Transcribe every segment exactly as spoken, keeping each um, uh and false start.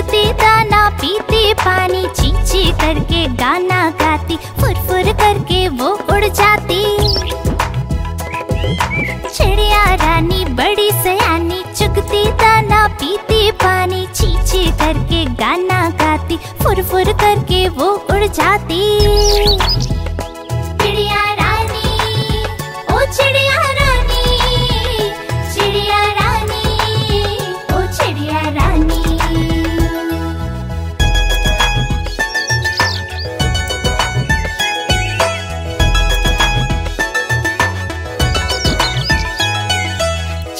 चुगते दाना पीते पानी, चींची करके गाना गाती, फुरफुर करके वो उड़ जाती। चिड़िया रानी बड़ी सयानी, चुगते दाना पीते पानी, चींची करके गाना गाती, फुरफुर करके वो उड़ जाती। चिड़िया रानी, ओ चिड़िया रानी, चिड़िया रानी, ओ चिड़िया रानी।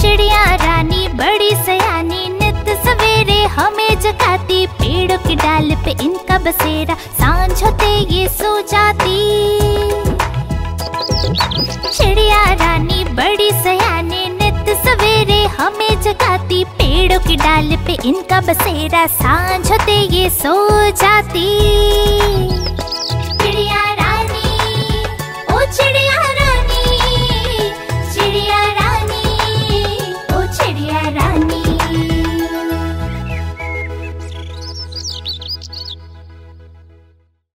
चिड़िया रानी बड़ी सयानी, नित सवेरे हमें जगाती, पेड़ों की डाल पे इनका बसेरा, सांझ होते ये सो जाती। चिड़िया रानी बड़ी सयानी, नित सवेरे हमें जगाती, पेड़ों की डाल पे इनका बसेरा, सांझ होते ये सो जाती।